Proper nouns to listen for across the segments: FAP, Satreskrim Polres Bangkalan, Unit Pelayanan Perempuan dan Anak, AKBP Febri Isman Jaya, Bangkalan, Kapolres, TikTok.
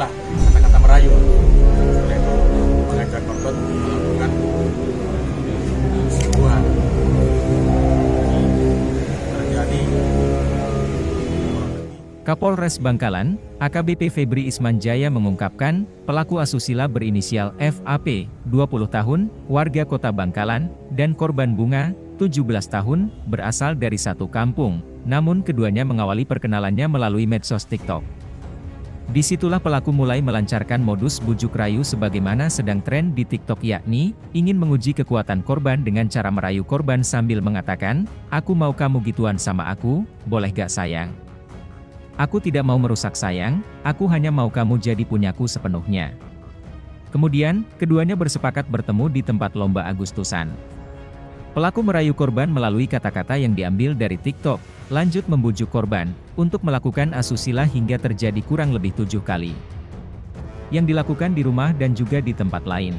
itulah kata-kata merayu, oleh itu mengajak korban melakukan sebuah terjadi. Kapolres Bangkalan, AKBP Febri Isman Jaya mengungkapkan, pelaku asusila berinisial FAP, 20 tahun, warga kota Bangkalan, dan korban Bunga, 17 tahun, berasal dari satu kampung, namun keduanya mengawali perkenalannya melalui medsos TikTok. Disitulah pelaku mulai melancarkan modus bujuk rayu sebagaimana sedang tren di TikTok, yakni ingin menguji kekuatan korban dengan cara merayu korban sambil mengatakan, "Aku mau kamu gituan sama aku, boleh gak sayang? Aku tidak mau merusak sayang, aku hanya mau kamu jadi punyaku sepenuhnya." Kemudian, keduanya bersepakat bertemu di tempat lomba Agustusan. Pelaku merayu korban melalui kata-kata yang diambil dari TikTok, lanjut membujuk korban untuk melakukan asusila hingga terjadi kurang lebih 7 kali. Yang dilakukan di rumah dan juga di tempat lain.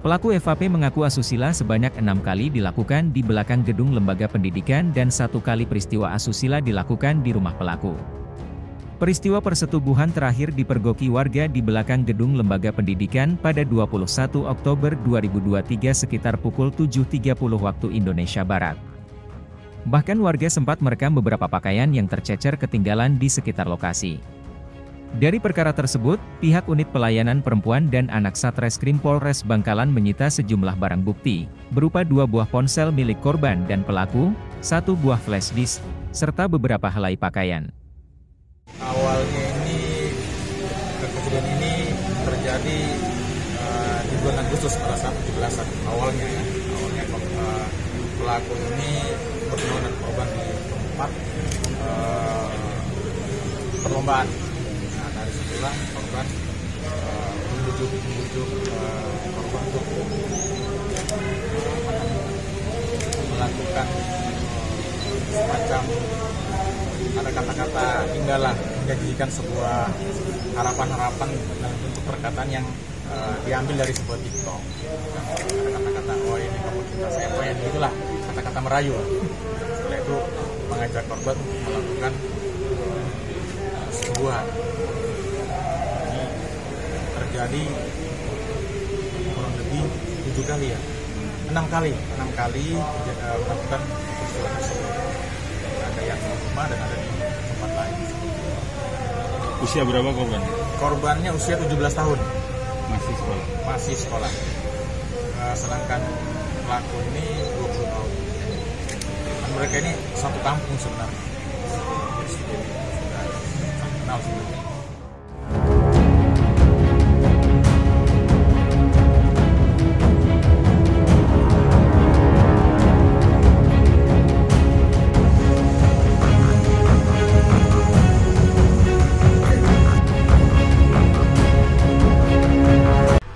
Pelaku FAP mengaku asusila sebanyak 6 kali dilakukan di belakang gedung lembaga pendidikan dan 1 kali peristiwa asusila dilakukan di rumah pelaku. Peristiwa persetubuhan terakhir dipergoki warga di belakang gedung lembaga pendidikan pada 21 Oktober 2023 sekitar pukul 7.30 waktu Indonesia Barat. Bahkan warga sempat merekam beberapa pakaian yang tercecer ketinggalan di sekitar lokasi. Dari perkara tersebut, pihak Unit Pelayanan Perempuan dan Anak Satreskrim Polres Bangkalan menyita sejumlah barang bukti, berupa 2 buah ponsel milik korban dan pelaku, 1 buah flash disk, serta beberapa helai pakaian. Awalnya kejadian ini terjadi di bulan Agustus pada saat 17-an awalnya ya. Awalnya pelaku ini bertemu dengan korban di tempat perlombaan. Nah, dari situlah korban membujuk korban untuk melakukan semacam ada kata-kata hingga lah menjadikan sebuah harapan-harapan untuk perkataan yang diambil dari sebuah TikTok. Ada kata-kata, "Oh ini kamu cinta saya, pengen itulah kata-kata merayu." Setelah itu mengajak korban untuk melakukan sebuah terjadi kurang lebih 7 kali ya, 6 kali melakukan persoalan tersebut. Ada yang di rumah dan ada di tempat lain. Usia berapa korban? Korbannya usia 17 tahun. Masih sekolah? Masih sekolah. Sedangkan pelaku ini 20 tahun. Dan mereka ini satu kampung sebenarnya. Sudah kenal sebelumnya.